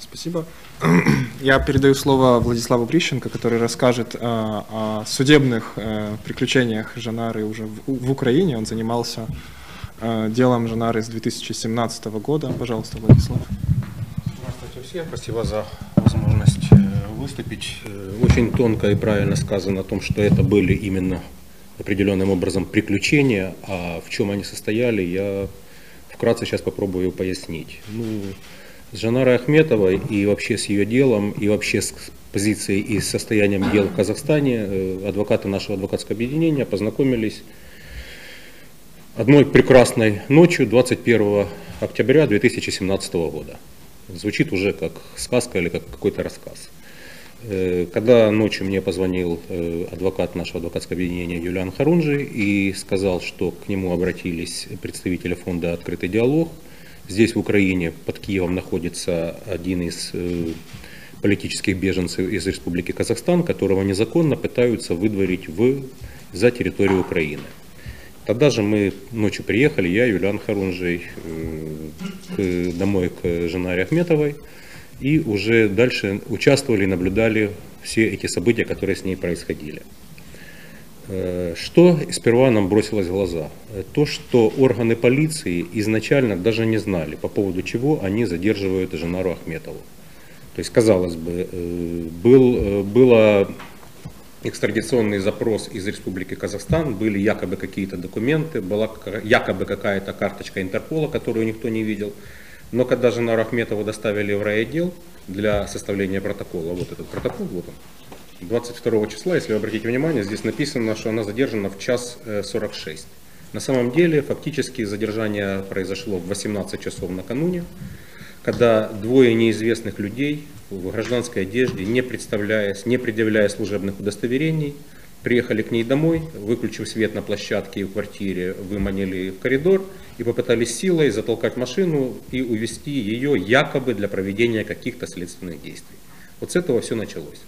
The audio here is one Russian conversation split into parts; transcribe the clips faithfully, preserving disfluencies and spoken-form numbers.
Спасибо. Я передаю слово Владиславу Грищенко, который расскажет о судебных приключениях Жанары уже в Украине. Он занимался делом Жанары с две тысячи семнадцатого года. Пожалуйста, Владислав. Здравствуйте всем. Спасибо за возможность выступить. Очень тонко и правильно сказано о том, что это были именно определенным образом приключения, а в чем они состояли, я вкратце сейчас попробую пояснить. Ну, с Жанарой Ахметовой и вообще с ее делом, и вообще с позицией и с состоянием дел в Казахстане адвокаты нашего адвокатского объединения познакомились одной прекрасной ночью двадцать первого октября две тысячи семнадцатого года. Звучит уже как сказка или как какой-то рассказ. Когда ночью мне позвонил адвокат нашего адвокатского объединения Юлиан Харунжи и сказал, что к нему обратились представители фонда «Открытый диалог». Здесь в Украине под Киевом находится один из политических беженцев из Республики Казахстан, которого незаконно пытаются выдворить в, за территорию Украины. Тогда же мы ночью приехали, я, Юлиан Харунжи, к, домой к Жанаре Ахметовой. И уже дальше участвовали и наблюдали все эти события, которые с ней происходили. Что сперва нам бросилось в глаза? То, что органы полиции изначально даже не знали, по поводу чего они задерживают Жанару Ахметову. То есть, казалось бы, был, был экстрадиционный запрос из Республики Казахстан, были якобы какие-то документы, была якобы какая-то карточка Интерпола, которую никто не видел. Но когда Жанару Ахметову доставили в райотдел для составления протокола, вот этот протокол, вот он, двадцать второго числа, если вы обратите внимание, здесь написано, что она задержана в час сорок шесть. На самом деле, фактически задержание произошло в восемнадцать часов накануне, когда двое неизвестных людей в гражданской одежде, не представляясь, не предъявляя служебных удостоверений, приехали к ней домой, выключив свет на площадке и в квартире, выманили в коридор и попытались силой затолкать машину и увезти ее якобы для проведения каких-то следственных действий. Вот с этого все началось.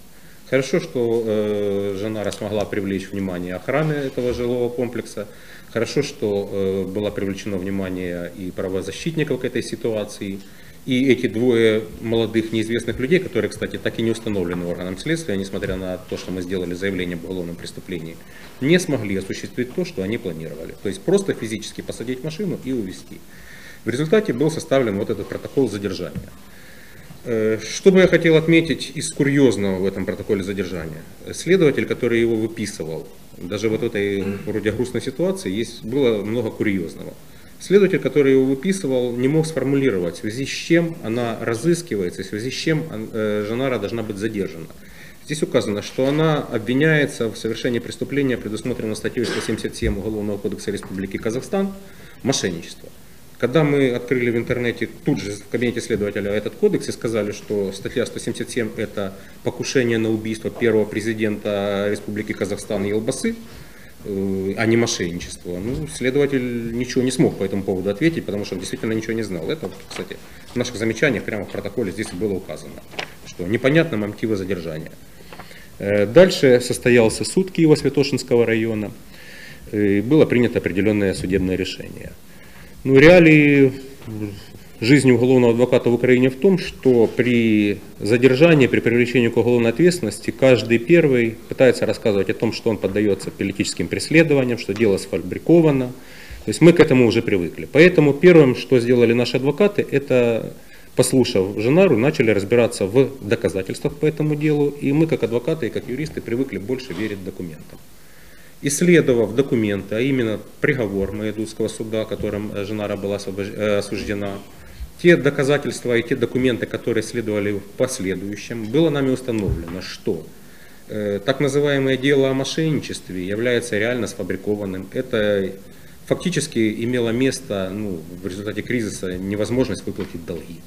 Хорошо, что э, Жанара смогла привлечь внимание охраны этого жилого комплекса. Хорошо, что э, было привлечено внимание и правозащитников к этой ситуации. И эти двое молодых неизвестных людей, которые, кстати, так и не установлены органом следствия, несмотря на то, что мы сделали заявление об уголовном преступлении, не смогли осуществить то, что они планировали. То есть просто физически посадить машину и увезти. В результате был составлен вот этот протокол задержания. Что бы я хотел отметить из курьезного в этом протоколе задержания? Следователь, который его выписывал, даже вот в этой вроде грустной ситуации есть, было много курьезного. Следователь, который его выписывал, не мог сформулировать, в связи с чем она разыскивается, в связи с чем Жанара должна быть задержана. Здесь указано, что она обвиняется в совершении преступления, предусмотренного статьей сто семьдесят семь Уголовного кодекса Республики Казахстан, мошенничество. Когда мы открыли в интернете тут же в кабинете следователя этот кодекс и сказали, что статья сто семьдесят семь это покушение на убийство первого президента Республики Казахстан Елбасы, а не мошенничество. Ну, следователь ничего не смог по этому поводу ответить, потому что он действительно ничего не знал. Это, кстати, в наших замечаниях прямо в протоколе здесь было указано, что непонятны мотивы задержания. Дальше состоялся суд Киево-Святошинского района. И было принято определенное судебное решение. Ну, реалии жизни уголовного адвоката в Украине в том, что при задержании, при привлечении к уголовной ответственности, каждый первый пытается рассказывать о том, что он поддается политическим преследованиям, что дело сфабриковано. То есть мы к этому уже привыкли. Поэтому первым, что сделали наши адвокаты, это, послушав Жанару, начали разбираться в доказательствах по этому делу. И мы, как адвокаты и как юристы, привыкли больше верить документам. Исследовав документы, а именно приговор Медеуского суда, которым Жанара была осуждена, те доказательства и те документы, которые следовали в последующем, было нами установлено, что э, так называемое дело о мошенничестве является реально сфабрикованным. Это фактически имело место, ну, в результате кризиса невозможность выплатить долги.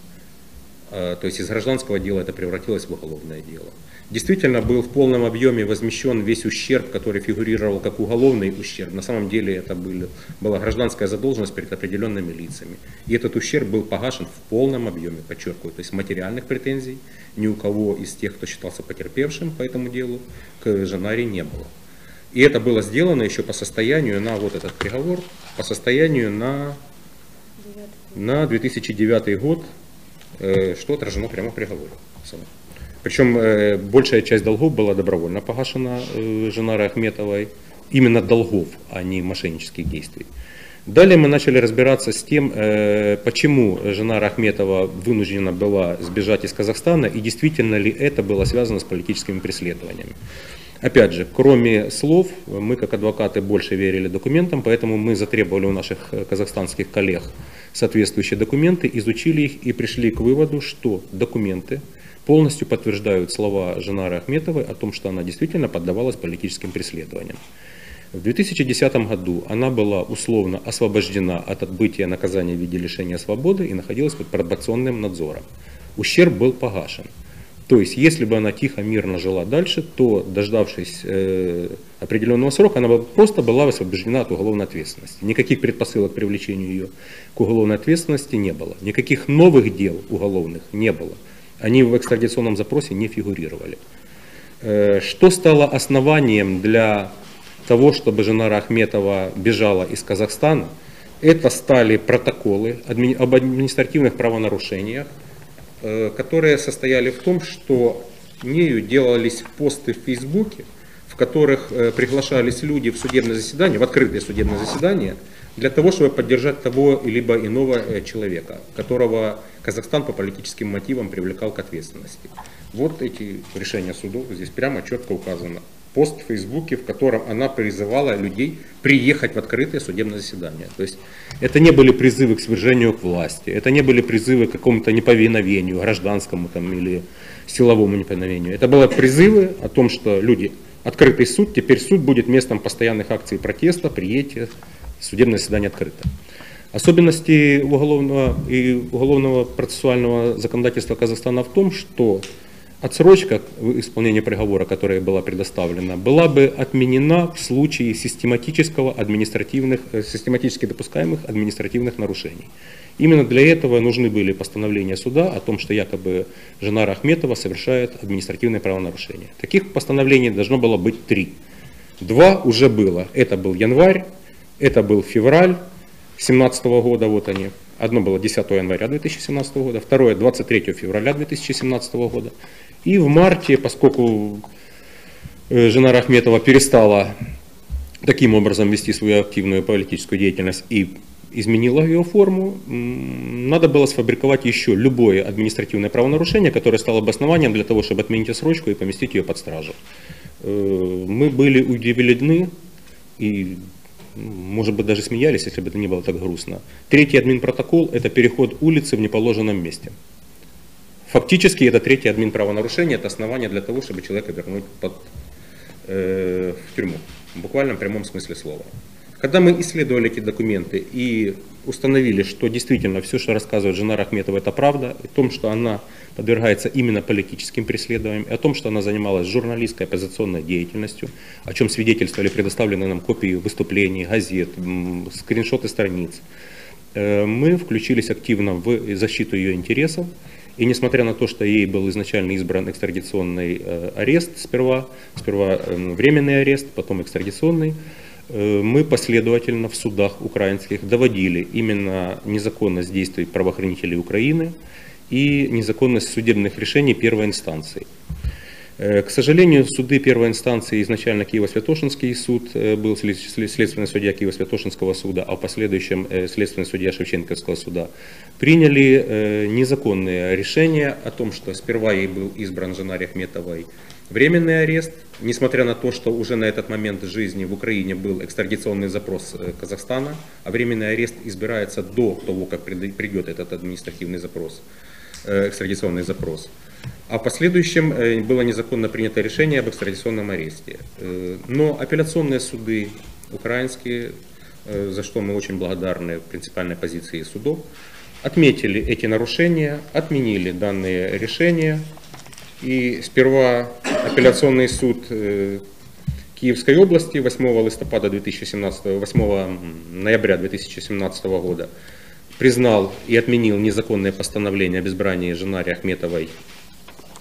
Э, то есть из гражданского дела это превратилось в уголовное дело. Действительно был в полном объеме возмещен весь ущерб, который фигурировал как уголовный ущерб. На самом деле это были, была гражданская задолженность перед определенными лицами. И этот ущерб был погашен в полном объеме, подчеркиваю. То есть материальных претензий ни у кого из тех, кто считался потерпевшим по этому делу, к Жанаре не было. И это было сделано еще по состоянию на вот этот приговор, по состоянию на, на две тысячи девятый год. что отражено прямо в приговоре. Причем большая часть долгов была добровольно погашена Жанарой Ахметовой. Именно долгов, а не мошеннических действий. Далее мы начали разбираться с тем, почему Жанара Ахметова вынуждена была сбежать из Казахстана и действительно ли это было связано с политическими преследованиями. Опять же, кроме слов, мы как адвокаты больше верили документам, поэтому мы затребовали у наших казахстанских коллег соответствующие документы, изучили их и пришли к выводу, что документы полностью подтверждают слова Жанары Ахметовой о том, что она действительно поддавалась политическим преследованиям. В две тысячи десятом году она была условно освобождена от отбытия наказания в виде лишения свободы и находилась под пробационным надзором. Ущерб был погашен. То есть, если бы она тихо, мирно жила дальше, то, дождавшись э, определенного срока, она бы просто была освобождена от уголовной ответственности. Никаких предпосылок к привлечению ее к уголовной ответственности не было. Никаких новых дел уголовных не было. Они в экстрадиционном запросе не фигурировали. Э, что стало основанием для того, чтобы Жанара Ахметова бежала из Казахстана, это стали протоколы адми... об административных правонарушениях, которые состояли в том, что нею делались посты в Фейсбуке, в которых приглашались люди в судебное заседание, в открытое судебное заседание, для того, чтобы поддержать того либо иного человека, которого Казахстан по политическим мотивам привлекал к ответственности. Вот эти решения судов, здесь прямо четко указано. Пост в Фейсбуке, в котором она призывала людей приехать в открытое судебное заседание. То есть это не были призывы к свержению к власти, это не были призывы к какому-то неповиновению, гражданскому там, или силовому неповиновению. Это были призывы о том, что люди, открытый суд, теперь суд будет местом постоянных акций протеста, приедьте, судебное заседание открыто. Особенности уголовного и уголовного процессуального законодательства Казахстана в том, что отсрочка исполнения приговора, которая была предоставлена, была бы отменена в случае систематического административных, систематически допускаемых административных нарушений. Именно для этого нужны были постановления суда о том, что якобы Жанара Ахметова совершает административное правонарушение. Таких постановлений должно было быть три. Два уже было. Это был январь, это был февраль две тысячи семнадцатого года, вот они. Одно было десятого января две тысячи семнадцатого года, второе двадцать третьего февраля две тысячи семнадцатого года. И в марте, поскольку Жанара Ахметова перестала таким образом вести свою активную политическую деятельность и изменила ее форму, надо было сфабриковать еще любое административное правонарушение, которое стало бы основанием для того, чтобы отменить отсрочку и поместить ее под стражу. Мы были удивлены и, может быть, даже смеялись, если бы это не было так грустно. Третий админпротокол – это переход улицы в неположенном месте. Фактически, это третье админправонарушение, это основание для того, чтобы человека вернуть под, э, в тюрьму. В буквальном прямом смысле слова. Когда мы исследовали эти документы и установили, что действительно все, что рассказывает Жанара Ахметова, это правда, о том, что она подвергается именно политическим преследованиям, о том, что она занималась журналистской оппозиционной деятельностью, о чем свидетельствовали предоставленные нам копии выступлений, газет, скриншоты страниц. Мы включились активно в защиту ее интересов, и несмотря на то, что ей был изначально избран экстрадиционный арест, сперва, сперва временный арест, потом экстрадиционный, мы последовательно в судах украинских доводили именно незаконность действий правоохранителей Украины и незаконность судебных решений первой инстанции. К сожалению, суды первой инстанции изначально Киево-Святошинский суд, был следственный судья Киево-Святошинского суда, а в последующем следственный судья Шевченковского суда, приняли незаконные решения о том, что сперва ей был избран Жанаре Ахметовой временный арест, несмотря на то, что уже на этот момент жизни в Украине был экстрадиционный запрос Казахстана, а временный арест избирается до того, как придет этот административный запрос, экстрадиционный запрос. А в последующем было незаконно принято решение об экстрадиционном аресте. Но апелляционные суды украинские, за что мы очень благодарны принципиальной позиции судов, отметили эти нарушения, отменили данные решения. И сперва апелляционный суд Киевской области восьмого ноября две тысячи семнадцатого года признал и отменил незаконное постановление об избрании Жанары Ахметовой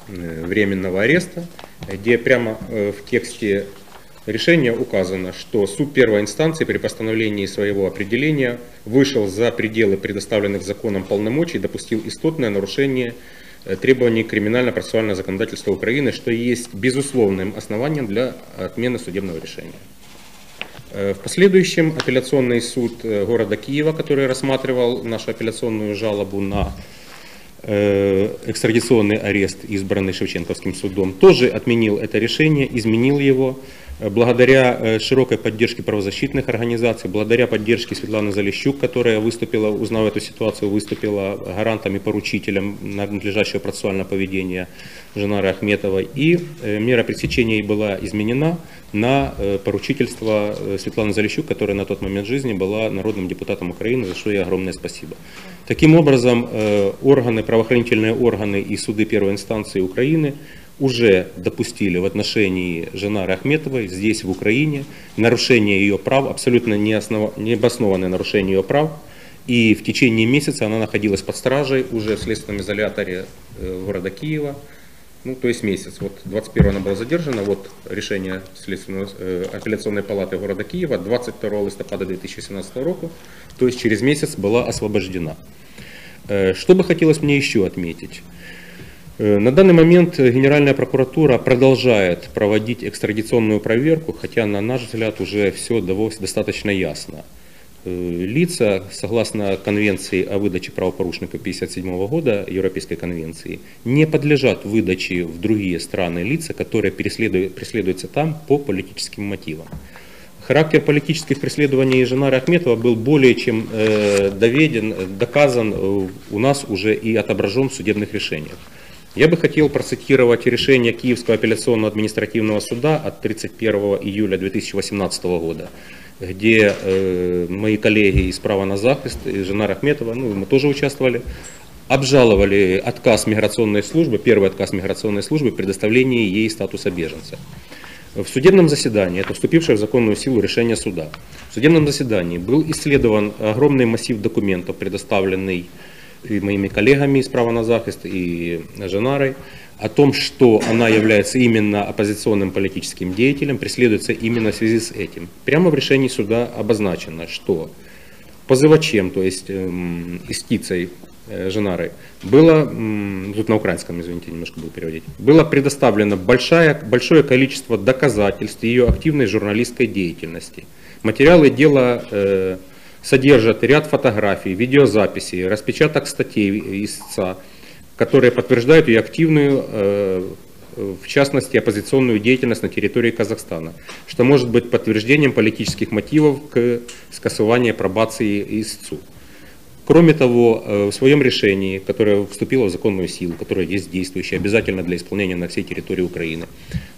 временного ареста, где прямо в тексте решения указано, что суд первой инстанции при постановлении своего определения вышел за пределы предоставленных законом полномочий и допустил истотное нарушение требований криминально-процессуального законодательства Украины, что есть безусловным основанием для отмены судебного решения. В последующем апелляционный суд города Киева, который рассматривал нашу апелляционную жалобу на экстрадиционный арест, избранный Шевченковским судом, тоже отменил это решение, изменил его. Благодаря широкой поддержке правозащитных организаций, благодаря поддержке Светланы Залищук, которая выступила, узнав эту ситуацию, выступила гарантом и поручителем надлежащего процессуального поведения Жанары Ахметовой. И мера пресечения была изменена на поручительство Светланы Залищук, которая на тот момент жизни была народным депутатом Украины, за что ей огромное спасибо. Таким образом, органы, правоохранительные органы и суды первой инстанции Украины уже допустили в отношении Жанары Ахметовой здесь, в Украине, нарушение ее прав, абсолютно необоснованное нарушение ее прав. И в течение месяца она находилась под стражей уже в следственном изоляторе города Киева. Ну, то есть месяц. Вот двадцать первого она была задержана, вот решение следственного, э, апелляционной палаты города Киева двадцать второго листопада две тысячи семнадцатого года, то есть через месяц была освобождена. Э, что бы хотелось мне еще отметить? На данный момент Генеральная прокуратура продолжает проводить экстрадиционную проверку, хотя, на наш взгляд, уже все достаточно ясно. Лица, согласно Конвенции о выдаче правопорушников тысяча девятьсот пятьдесят седьмого года, Европейской конвенции, не подлежат выдаче в другие страны лица, которые преследуются там по политическим мотивам. Характер политических преследований Жанары Ахметова был более чем доведен, доказан у нас уже и отображен в судебных решениях. Я бы хотел процитировать решение Киевского апелляционного административного суда от тридцать первого июля две тысячи восемнадцатого года, где э, мои коллеги из «Права на захист», Жанара Ахметова, ну, мы тоже участвовали, обжаловали отказ миграционной службы, первый отказ миграционной службы в предоставлении ей статуса беженца. В судебном заседании, это вступившее в законную силу решение суда, в судебном заседании был исследован огромный массив документов, предоставленный и моими коллегами из «Права на захист» и Жанарой, о том, что она является именно оппозиционным политическим деятелем, преследуется именно в связи с этим. Прямо в решении суда обозначено, что позывачем, то есть эм, истицей э, Жанары, было, эм, тут на украинском, извините, немножко буду переводить, было предоставлено большое, большое количество доказательств ее активной журналистской деятельности. Материалы дела э, содержат ряд фотографий, видеозаписей, распечаток статей истца, которые подтверждают ее активную, в частности, оппозиционную деятельность на территории Казахстана, что может быть подтверждением политических мотивов к скасованию пробации истцу. Кроме того, в своем решении, которое вступило в законную силу, которое есть действующее, обязательно для исполнения на всей территории Украины,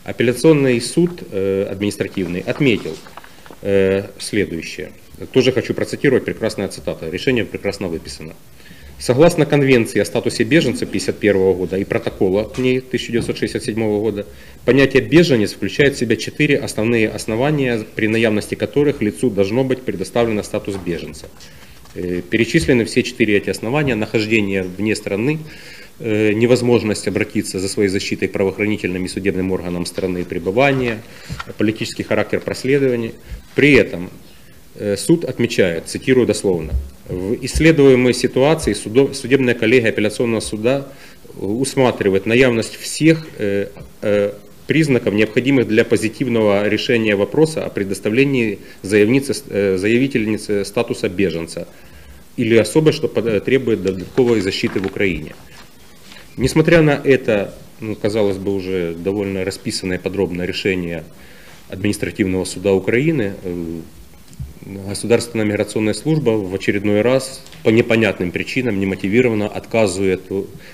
апелляционный суд административный отметил следующее. Тоже хочу процитировать, прекрасная цитата. Решение прекрасно выписано. Согласно Конвенции о статусе беженца тысяча девятьсот пятьдесят первого года и протокола к ней тысяча девятьсот шестьдесят седьмого года, понятие «беженец» включает в себя четыре основные основания, при наявности которых лицу должно быть предоставлено статус беженца. Перечислены все четыре эти основания: нахождение вне страны, невозможность обратиться за своей защитой к правоохранительным и судебным органам страны пребывания, политический характер проследований. При этом суд отмечает, цитирую дословно, в исследуемой ситуации судебная коллегия апелляционного суда усматривает наявность всех признаков, необходимых для позитивного решения вопроса о предоставлении заявительницы статуса беженца или особо, что требует додатковой защиты в Украине. Несмотря на это, ну, казалось бы, уже довольно расписанное подробное решение административного суда Украины, Государственная миграционная служба в очередной раз по непонятным причинам немотивированно отказывает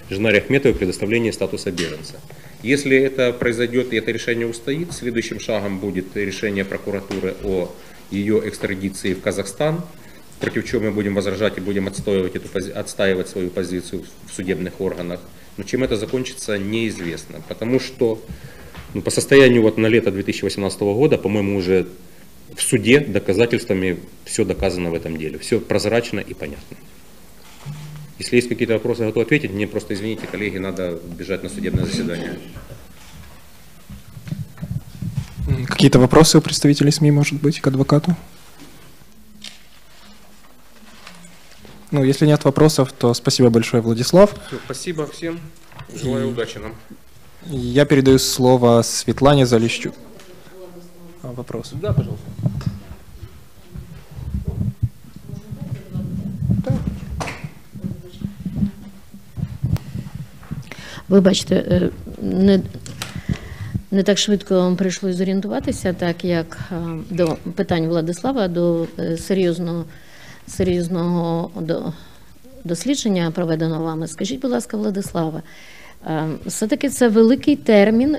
Жанаре Ахметовой предоставление статуса беженца. Если это произойдет и это решение устоит, следующим шагом будет решение прокуратуры о ее экстрадиции в Казахстан, против чего мы будем возражать и будем отстаивать, эту, отстаивать свою позицию в судебных органах. Но чем это закончится, неизвестно, потому что, ну, по состоянию вот на лето две тысячи восемнадцатого года, по-моему, уже в суде доказательствами все доказано в этом деле. Все прозрачно и понятно. Если есть какие-то вопросы, я готов ответить. Мне просто, извините, коллеги, надо бежать на судебное заседание. Какие-то вопросы у представителей СМИ, может быть, к адвокату? Ну, если нет вопросов, то спасибо большое, Владислав. Все, спасибо всем. Желаю И... удачи нам. Я передаю слово Светлане Залищук. А, вопрос? Да, пожалуйста. Вибачте, не, не так швидко вам прийшлося зорієнтуватися, так як до питань Владислава, до серйозного, серйозного дослідження проведеного вами. Скажіть, будь ласка, Владислава, все-таки це великий термін,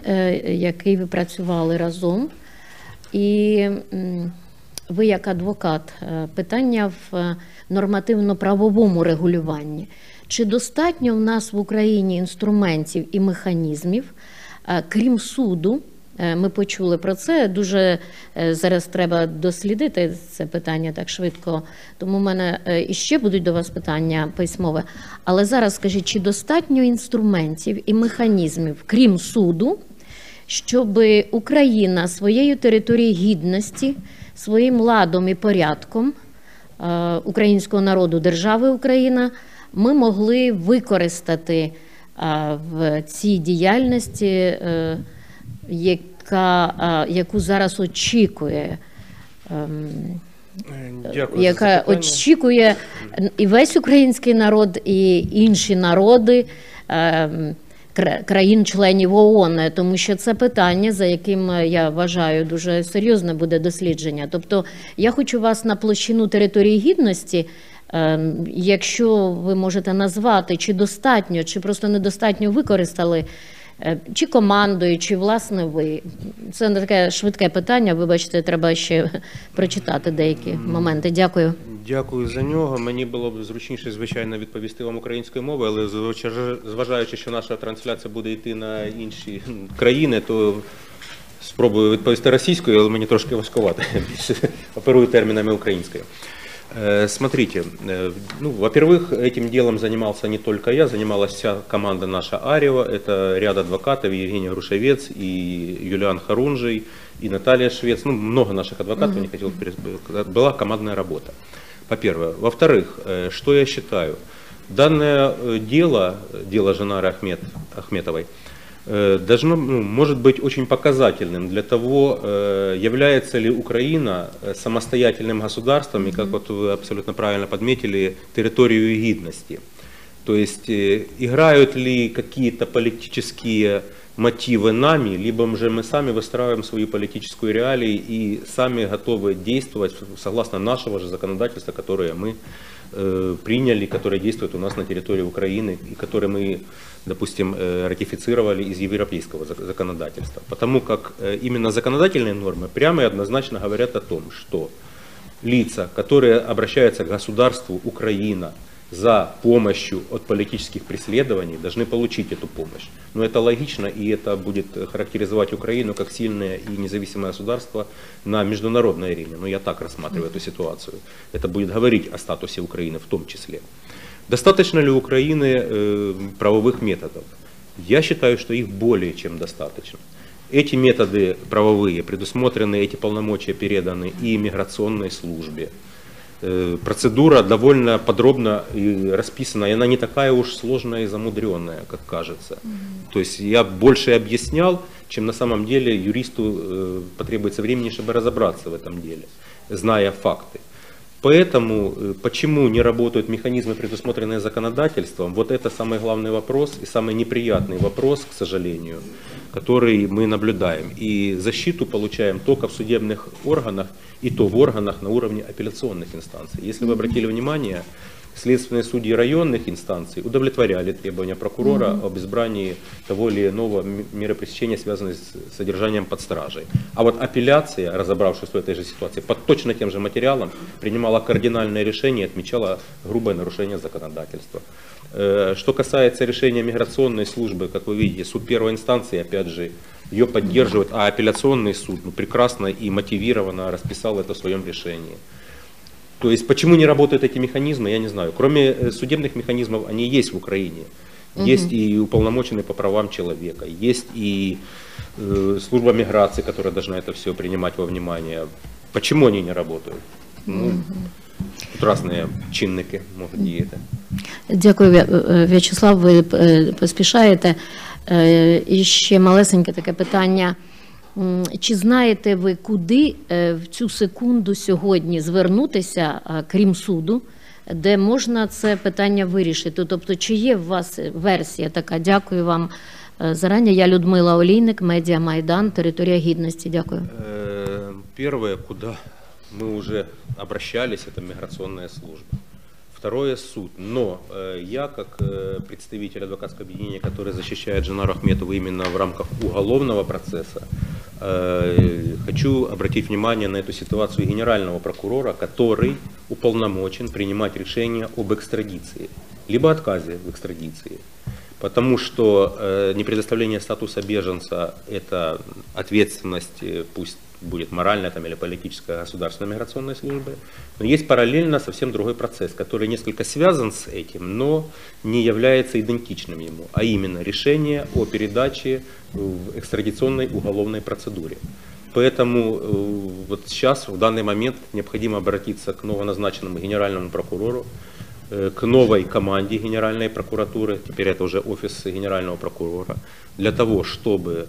який ви працювали разом, і ви як адвокат, питання в нормативно-правовому регулюванні. Чи достатньо в нас в Україні інструментів і механізмів, крім суду? Ми почули про це, дуже зараз треба дослідити це питання так швидко, тому в мене іще будуть до вас питання письмове. Але зараз скажіть, чи достатньо інструментів і механізмів, крім суду, щоб Україна своєю територією гідності, своїм ладом і порядком українського народу, держави Україна, ми могли використати в цій діяльності, яка, яку зараз очікує, Дякую яка очікує і весь український народ, і інші народи країн-членів ООН, тому що це питання, за яким, я вважаю, дуже серйозне буде дослідження. Тобто я хочу вас на площину території гідності. Якщо ви можете назвати, чи достатньо, чи просто недостатньо використали, чи командою, чи власне ви? Це не таке швидке питання, вибачте, треба ще прочитати деякі моменти. Дякую. Дякую за нього. Мені було б зручніше, звичайно, відповісти вам українською мовою, але зважаючи, що наша трансляція буде йти на інші країни, то спробую відповісти російською, але мені трошки важкувато. Більше оперую термінами українською. Смотрите, ну, во-первых, этим делом занимался не только я, занималась вся команда наша Ариева, это ряд адвокатов, Евгений Рушевец, и Юлиан Харунжи, и Наталья Швец, ну, много наших адвокатов, mm-hmm. не хотел пересказать, была командная работа, по-первых. Во-вторых, что я считаю, данное дело, дело Жанары Ахмет, Ахметовой, должно, ну, может быть очень показательным для того, является ли Украина самостоятельным государством, и как вот вы абсолютно правильно подметили, территорию гидности. То есть играют ли какие-то политические мотивы нами, либо же мы сами выстраиваем свою политическую реалию и сами готовы действовать согласно нашего же законодательства, которое мы э, приняли, которое действует у нас на территории Украины и которое мы, допустим, э, ратифицировали из европейского законодательства. Потому как э, именно законодательные нормы прямо и однозначно говорят о том, что лица, которые обращаются к государству Украина, за помощью от политических преследований должны получить эту помощь. Но это логично, и это будет характеризовать Украину как сильное и независимое государство на международной арене. Но я так рассматриваю эту ситуацию. Это будет говорить о статусе Украины в том числе. Достаточно ли у Украины э, правовых методов? Я считаю, что их более чем достаточно. Эти методы правовые предусмотрены, эти полномочия переданы и миграционной службе. Процедура довольно подробно расписана, и она не такая уж сложная и замудренная, как кажется. Mm-hmm. То есть я больше объяснял, чем на самом деле юристу потребуется времени, чтобы разобраться в этом деле, зная факты. Поэтому, почему не работают механизмы, предусмотренные законодательством, вот это самый главный вопрос и самый неприятный вопрос, к сожалению, который мы наблюдаем. И защиту получаем только в судебных органах, и то в органах на уровне апелляционных инстанций. Если вы обратили внимание, следственные судьи районных инстанций удовлетворяли требования прокурора mm-hmm. об избрании того или иного меры пресечения, связанной с содержанием под стражей. А вот апелляция, разобравшись в этой же ситуации, под точно тем же материалом принимала кардинальное решение и отмечала грубое нарушение законодательства. Что касается решения миграционной службы, как вы видите, суд первой инстанции, опять же, ее поддерживает, а апелляционный суд ну, прекрасно и мотивированно расписал это в своем решении. То есть, почему не работают эти механизмы, я не знаю. Кроме судебных механизмов, они есть в Украине. Есть угу. и уполномоченные по правам человека, есть и э, служба миграции, которая должна это все принимать во внимание. Почему они не работают? Ну, угу. тут разные чинники, может, и это. Дякую, В'ячеслав, ви поспішаєте. І ще малесеньке таке питання. Чи знаєте ви, куди в цю секунду сьогодні звернутися, крім суду, де можна це питання вирішити? Тобто, чи є у вас версія така? Дякую вам зарані. Я Людмила Олійник, Медіа Майдан, Територія Гідності. Дякую. Перше, куди ми вже обращалися, це міграційна служба. Второе – суд. Но э, я, как э, представитель адвокатского объединения, который защищает Жанару Ахметову именно в рамках уголовного процесса, э, хочу обратить внимание на эту ситуацию генерального прокурора, который уполномочен принимать решение об экстрадиции, либо отказе в экстрадиции. Потому что э, непредоставление статуса беженца – это ответственность, пусть будет моральная там, или политическая государственной миграционной службы. Но есть параллельно совсем другой процесс, который несколько связан с этим, но не является идентичным ему, а именно решение о передаче в экстрадиционной уголовной процедуре. Поэтому вот сейчас, в данный момент, необходимо обратиться к новоназначенному генеральному прокурору, к новой команде Генеральной прокуратуры, теперь это уже офис Генерального прокурора, для того, чтобы,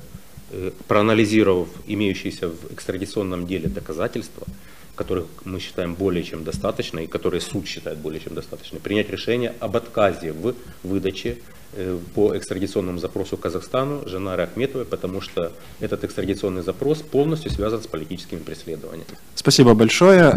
проанализировав имеющиеся в экстрадиционном деле доказательства, которых мы считаем более чем достаточно и которые суд считает более чем достаточно, принять решение об отказе в выдаче по экстрадиционному запросу Казахстану Жанары Ахметовой, потому что этот экстрадиционный запрос полностью связан с политическими преследованиями. Спасибо большое.